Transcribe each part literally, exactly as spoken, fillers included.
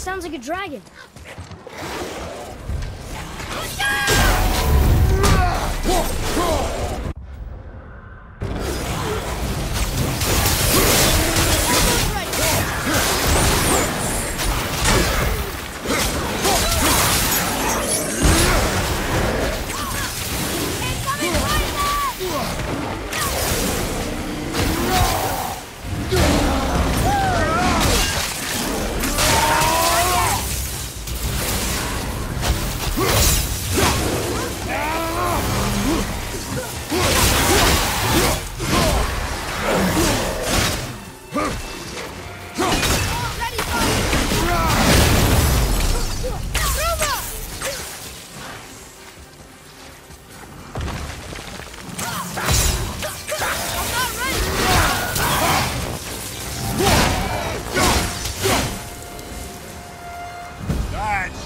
sounds like a dragon.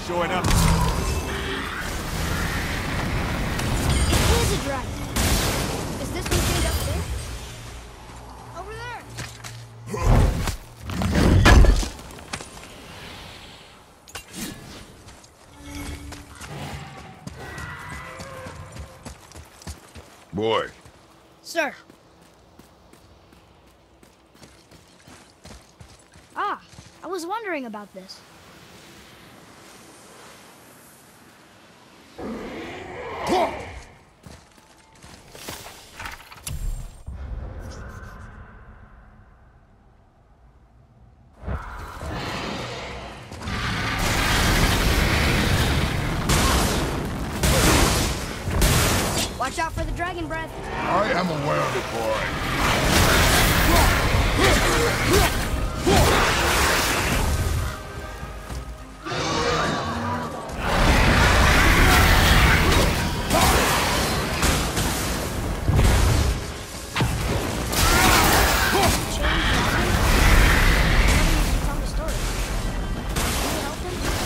Showing up. It is a dragon. Is this one thing up there? Over there. Boy. Sir. Ah, I was wondering about this. Watch out for the dragon breath. I am aware of it, boy.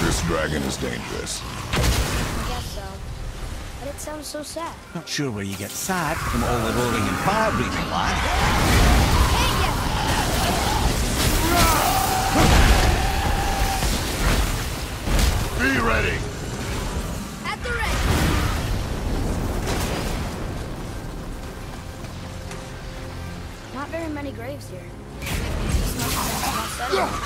This dragon is dangerous. I guess so. But it sounds so sad. Not sure where you get sad from all the roaring and fire breathing, lad. Hey, yeah. Be ready. At the ready. Not very many graves here. It's not that much better.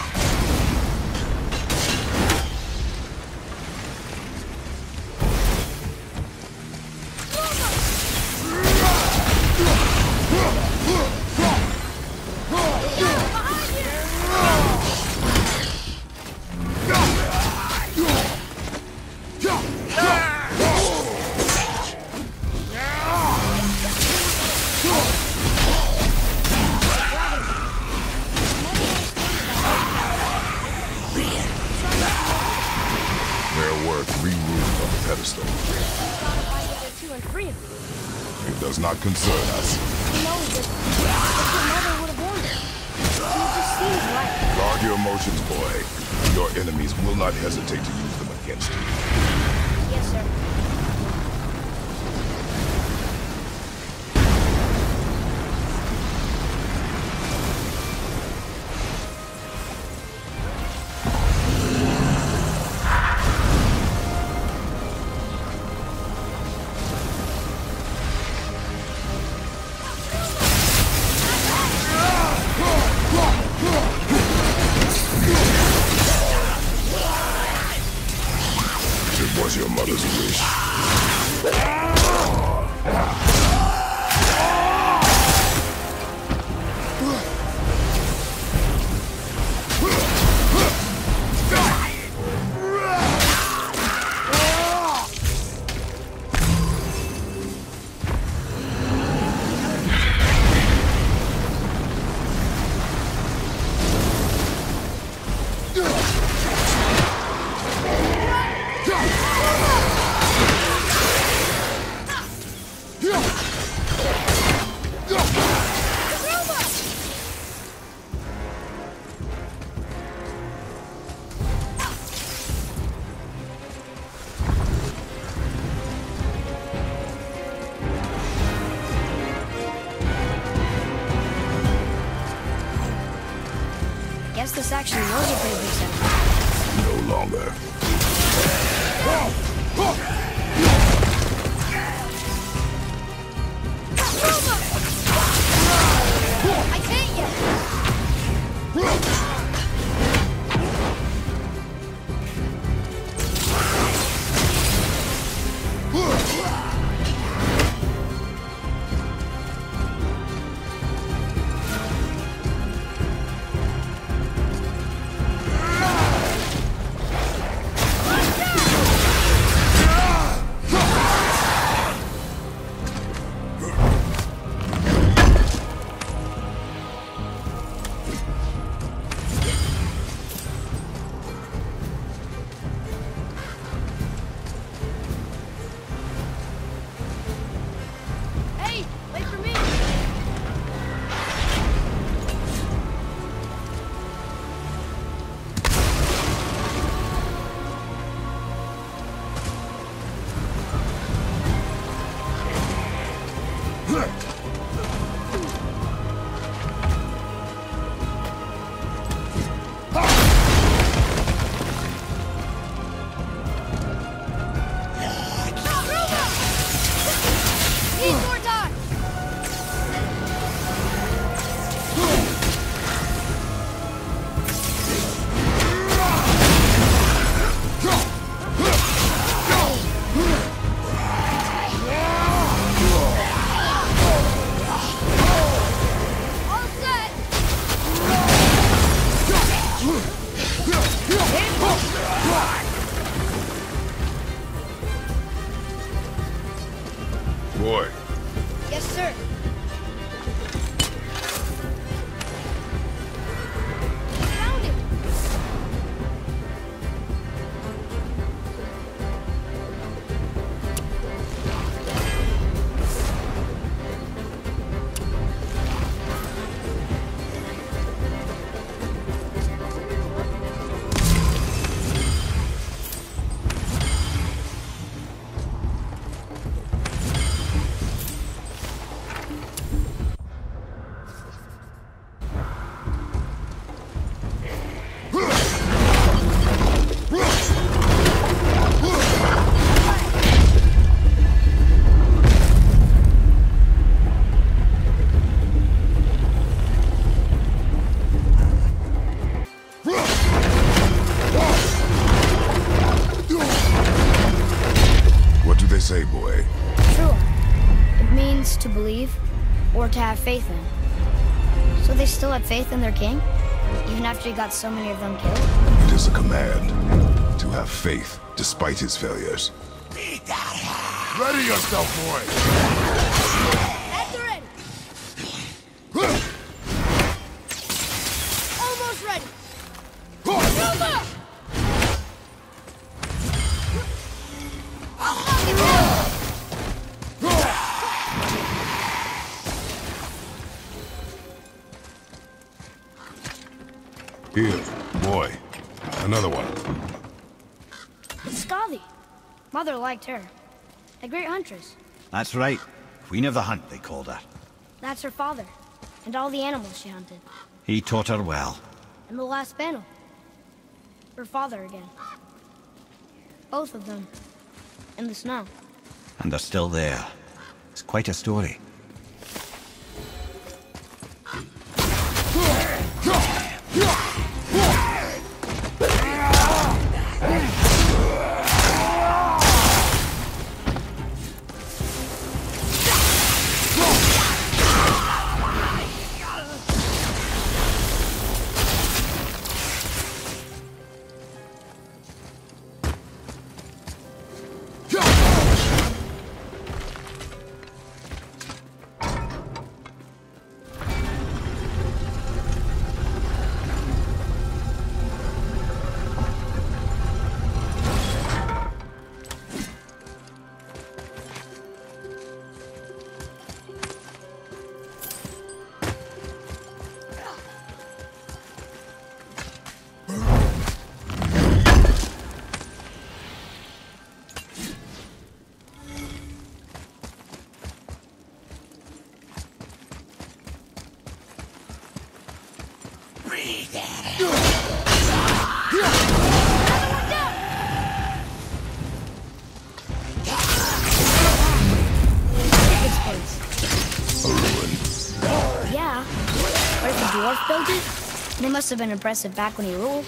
Pedestal. It does not concern us. No, but your mother would have warned her. It just seems right. Guard your emotions, boy. Your enemies will not hesitate to use them against you. Yes, sir. Was your mother's wish. Guess this actually was a pretty big setup. No longer. I hate you! Say, boy. Sure. It means to believe or to have faith in. So they still had faith in their king, even after he got so many of them killed? It is a command to have faith despite his failures. Ready yourself, boy! Enter in! Almost ready! Over! Here, boy. Another one. Skathi. Mother liked her. A great huntress. That's right. Queen of the Hunt, they called her. That's her father. And all the animals she hunted. He taught her well. In the last battle. Her father again. Both of them. In the snow. And they're still there. It's quite a story. Breathe it. Where's the dwarf built it? They must have been impressive back when he ruled.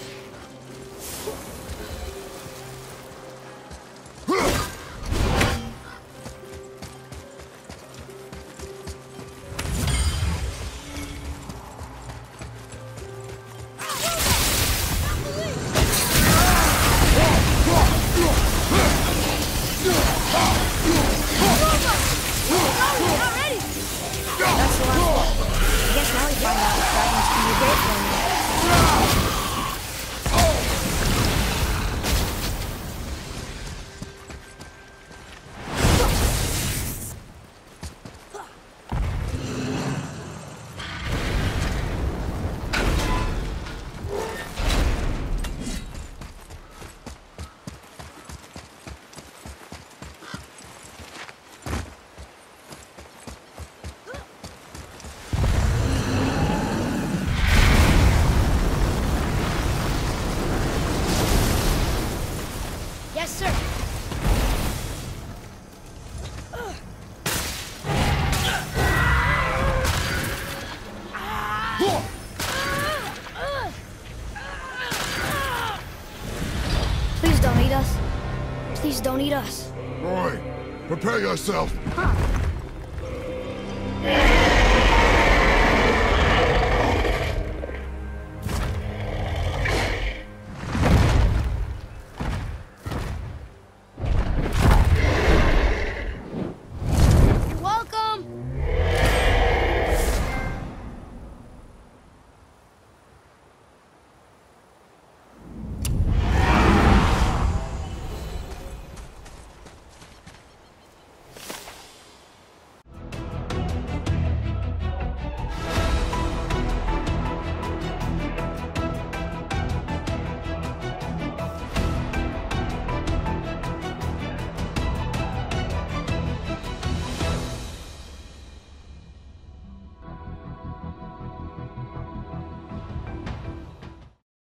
Please don't eat us. Roy, prepare yourself. Huh.